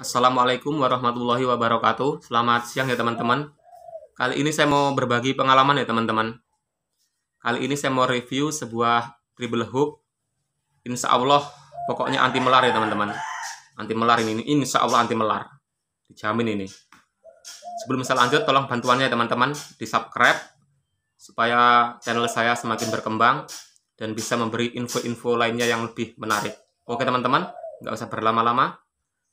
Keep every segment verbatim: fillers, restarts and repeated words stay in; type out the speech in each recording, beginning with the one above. Assalamualaikum warahmatullahi wabarakatuh. Selamat siang ya teman-teman. Kali ini saya mau berbagi pengalaman ya teman-teman. Kali ini saya mau review sebuah dribble hook. Insya Allah pokoknya anti melar ya teman-teman. Anti melar ini, insya Allah anti melar. Dijamin ini. Sebelum saya lanjut, tolong bantuannya ya teman-teman, di subscribe supaya channel saya semakin berkembang dan bisa memberi info-info lainnya yang lebih menarik. Oke teman-teman, nggak usah berlama-lama.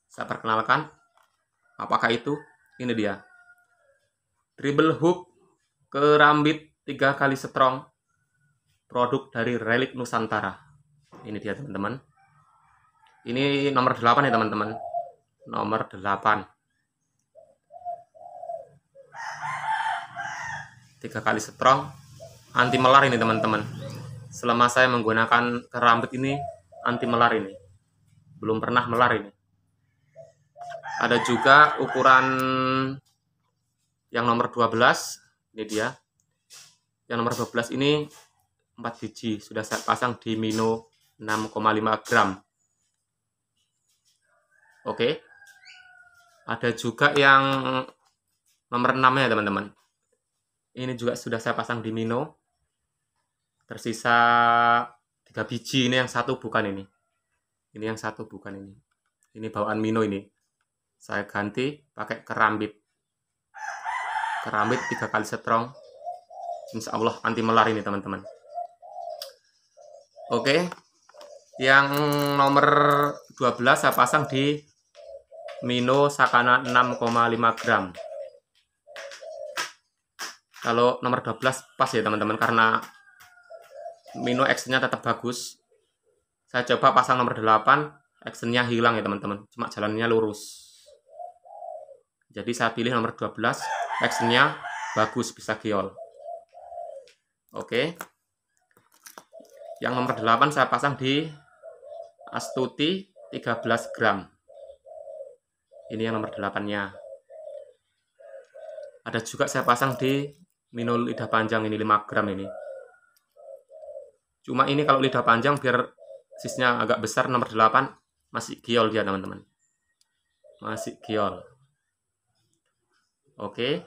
Saya perkenalkan, apakah itu? Ini dia, dribble hook kerambit tiga kali strong, produk dari Relic Nusantara. Ini dia teman-teman. Ini nomor delapan ya teman-teman. Nomor delapan. tiga kali strong, anti melar ini teman-teman. Selama saya menggunakan kerambit ini, anti melar ini. Belum pernah melar ini. Ada juga ukuran yang nomor dua belas, ini dia. Yang nomor dua belas ini empat biji, sudah saya pasang di Mino enam koma lima gram. Oke. Ada juga yang nomor enam ya teman-teman. Ini juga sudah saya pasang di Mino. Tersisa tiga biji, ini yang satu bukan ini. Ini yang satu bukan ini. Ini bawaan Mino ini. Saya ganti pakai kerambit. Kerambit tiga kali strong. Insya Allah anti melar ini teman-teman. Oke. Yang nomor dua belas saya pasang di Mino Sakana enam koma lima gram. Kalau nomor dua belas pas ya teman-teman, karena Mino actionnya tetap bagus. Saya coba pasang nomor delapan, actionnya hilang ya teman-teman. Cuma jalannya lurus. Jadi saya pilih nomor dua belas, actionnya bagus, bisa giol. Oke. Yang nomor delapan saya pasang di Astuti tiga belas gram. Ini yang nomor delapan-nya. Ada juga saya pasang di Minul lidah panjang ini lima gram ini. Cuma ini kalau lidah panjang biar sisnya agak besar, nomor delapan masih giol dia teman-teman. Masih giol. Oke,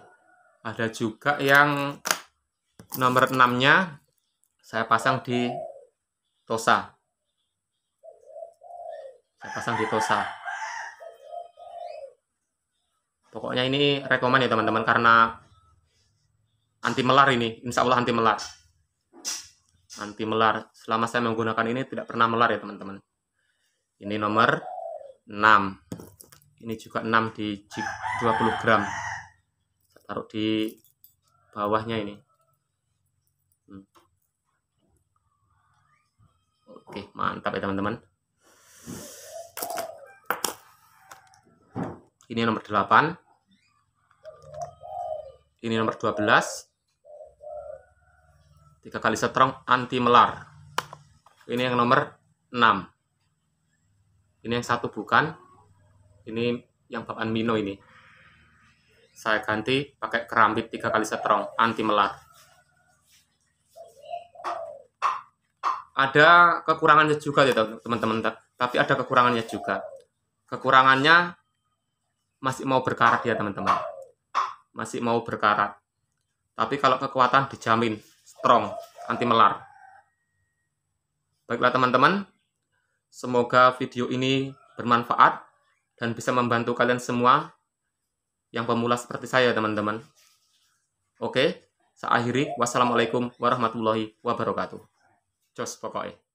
ada juga yang nomor enam-nya saya pasang di Tosa. Saya pasang di Tosa. Pokoknya ini rekomen ya teman-teman, karena anti melar ini, insya Allah anti melar. Anti melar, selama saya menggunakan ini tidak pernah melar ya teman-teman. Ini nomor enam. Ini juga enam di dua puluh gram. Taruh di bawahnya ini. hmm. Oke, mantap ya teman-teman. Ini nomor delapan. Ini nomor dua belas. tiga kali strong anti melar. Ini yang nomor enam. Ini yang satu bukan. Ini yang bawaan Mino ini. Saya ganti pakai kerambit tiga kali strong anti melar. Ada kekurangannya juga ya teman-teman, tapi ada kekurangannya juga. Kekurangannya masih mau berkarat ya teman-teman. Masih mau berkarat. Tapi kalau kekuatan dijamin strong anti melar. Baiklah teman-teman, semoga video ini bermanfaat dan bisa membantu kalian semua yang pemula seperti saya teman-teman. Oke, saya akhiri. Wassalamualaikum warahmatullahi wabarakatuh. Jos pokoknya.